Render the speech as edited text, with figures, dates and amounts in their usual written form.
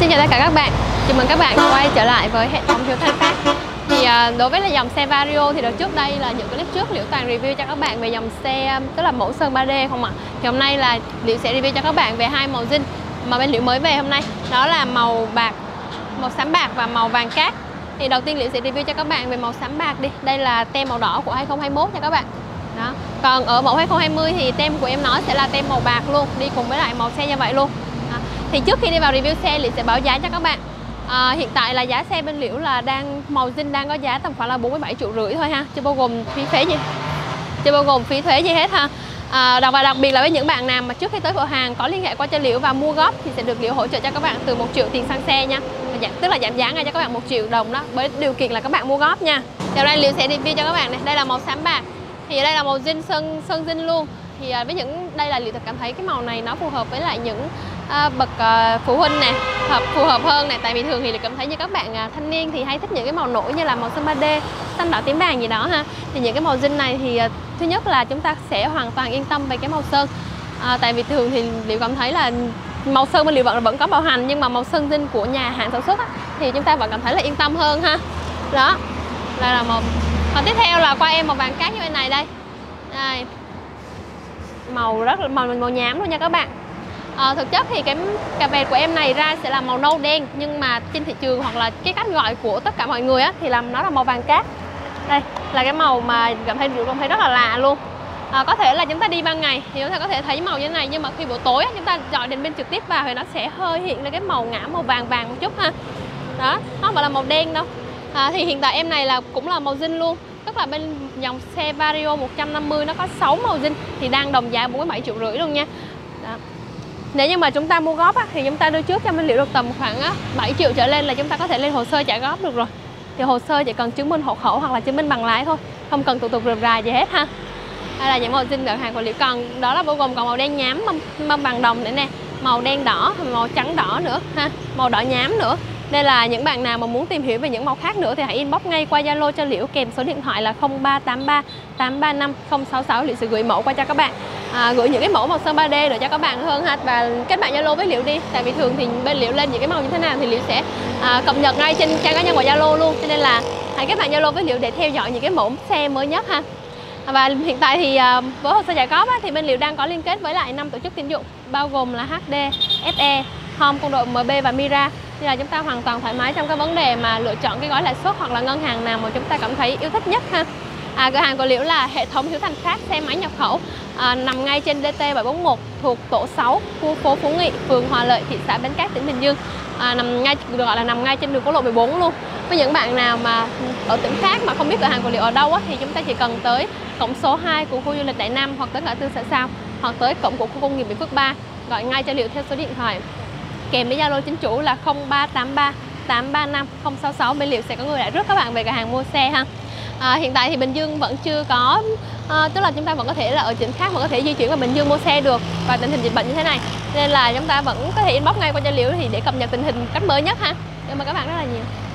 Xin chào tất cả các bạn, chào mừng các bạn quay trở lại với hệ thống Hiếu Thành Phát. Thì đối với là dòng xe Vario thì trước đây là những clip trước Liễu toàn review cho các bạn về dòng xe, tức là mẫu sơn 3D không ạ. Thì hôm nay là Liễu sẽ review cho các bạn về hai màu zin mà bên Liễu mới về hôm nay, đó là màu bạc, màu xám bạc và màu vàng cát. Thì đầu tiên Liễu sẽ review cho các bạn về màu xám bạc đi. Đây là tem màu đỏ của 2021 nha các bạn. Đó. Còn ở mẫu 2020 thì tem của em nó sẽ là tem màu bạc luôn, đi cùng với lại màu xe như vậy luôn. Thì trước khi đi vào review xe, Liễu sẽ báo giá cho các bạn. Hiện tại là giá xe bên Liễu là màu zin đang có giá tầm khoảng là 47,5 triệu thôi ha, chưa bao gồm phí thuế gì, chưa bao gồm phí thuế gì hết ha. Đặc biệt là với những bạn nào mà trước khi tới cửa hàng có liên hệ qua cho Liễu và mua góp thì sẽ được Liễu hỗ trợ cho các bạn từ 1 triệu tiền xăng xe nha. Tức là giảm giá ngay cho các bạn 1 triệu đồng đó, với điều kiện là các bạn mua góp nha. Sau đây Liễu sẽ review cho các bạn này, đây là màu xám bạc. Thì đây là màu zin sơn zin luôn. Thì với những đây là Liễu thật cảm thấy cái màu này nó phù hợp với lại những bậc phụ huynh nè, phù hợp hơn này, tại vì thường thì Liễu cảm thấy như các bạn thanh niên thì hay thích những cái màu nổi như là màu sơn 3D, xanh đỏ tím vàng gì đó ha. Thì những cái màu zin này thì thứ nhất là chúng ta sẽ hoàn toàn yên tâm về cái màu sơn. Tại vì thường thì Liễu cảm thấy là màu sơn bên Liễu vẫn có bảo hành, nhưng mà màu sơn zin của nhà hàng sản xuất á, thì chúng ta vẫn cảm thấy là yên tâm hơn ha. Đó. Đây là màu. Còn tiếp theo là qua em màu vàng cát như bên này đây. Đây. Màu rất là màu nhám luôn nha các bạn. Thực chất thì cái cà vẹt của em này ra sẽ là màu nâu đen, nhưng mà trên thị trường hoặc là cái cách gọi của tất cả mọi người á, thì nó là màu vàng cát. Đây là cái màu mà cảm thấy rất là lạ luôn. Có thể là chúng ta đi ban ngày thì chúng ta có thể thấy màu như thế này, nhưng mà khi buổi tối á, chúng ta dọi đèn pin trực tiếp vào thì nó sẽ hơi hiện lên cái màu ngã màu vàng một chút ha. Đó, nó không phải là màu đen đâu. Thì hiện tại em này là cũng là màu zin luôn, tức là bên dòng xe Vario 150 nó có 6 màu zin thì đang đồng giá 47,5 triệu luôn nha. Đó. Nếu như mà chúng ta mua góp á, thì chúng ta đưa trước cho mình Liễu được tầm khoảng 7 triệu trở lên là chúng ta có thể lên hồ sơ trả góp được rồi. Thì hồ sơ chỉ cần chứng minh hộ khẩu hoặc là chứng minh bằng lái thôi, không cần thủ tục rườm rà gì hết ha. Đây là những màu zin đợt hàng của Liễu, còn đó là bao gồm còn màu đen nhám bằng đồng nữa nè, màu đen đỏ, màu trắng đỏ nữa ha, màu đỏ nhám nữa. Đây là những bạn nào mà muốn tìm hiểu về những màu khác nữa thì hãy inbox ngay qua Zalo cho Liễu kèm số điện thoại là 0383 835 066. Liễu sẽ gửi mẫu qua cho các bạn, gửi những cái mẫu màu sơn 3D để cho các bạn hơn ha, và kết bạn Zalo với Liễu đi. Tại vì thường thì bên Liễu lên những cái màu như thế nào thì Liễu sẽ cập nhật ngay trên trang cá nhân của Zalo luôn, cho nên là hãy kết bạn Zalo với Liễu để theo dõi những cái mẫu xe mới nhất ha. Và hiện tại thì với hồ sơ trả góp á, thì bên Liễu đang có liên kết với lại 5 tổ chức tín dụng bao gồm là HD, FE, Home, Công đội MB và Mirae. Nên là chúng ta hoàn toàn thoải mái trong cái vấn đề mà lựa chọn cái gói lãi suất hoặc là ngân hàng nào mà chúng ta cảm thấy yêu thích nhất ha. Cửa hàng của Liễu là hệ thống Hiếu Thành Phát xe máy nhập khẩu, nằm ngay trên DT 741 thuộc tổ 6, khu phố Phú Nghị, phường Hòa Lợi, thị xã Bến Cát, tỉnh Bình Dương. Nằm ngay trên đường quốc lộ 14 luôn. Với những bạn nào mà ở tỉnh khác mà không biết cửa hàng của Liễu ở đâu á, thì chúng ta chỉ cần tới cổng số 2 của khu du lịch Đại Nam, hoặc tới ngã tư Sở Sao, hoặc tới cổng của khu công nghiệp Mỹ Phước 3, gọi ngay cho Liễu theo số điện thoại kèm với Zalo chính chủ là 0383 835 066. Bên Liễu sẽ có người lại rước các bạn về cửa hàng mua xe ha. Hiện tại thì Bình Dương vẫn chưa có, tức là chúng ta vẫn có thể là ở tỉnh khác mà có thể di chuyển vào Bình Dương mua xe được, và tình hình dịch bệnh như thế này nên là chúng ta vẫn có thể inbox ngay qua cho Liễu thì để cập nhật tình hình cách mới nhất ha. Cảm ơn các bạn rất là nhiều.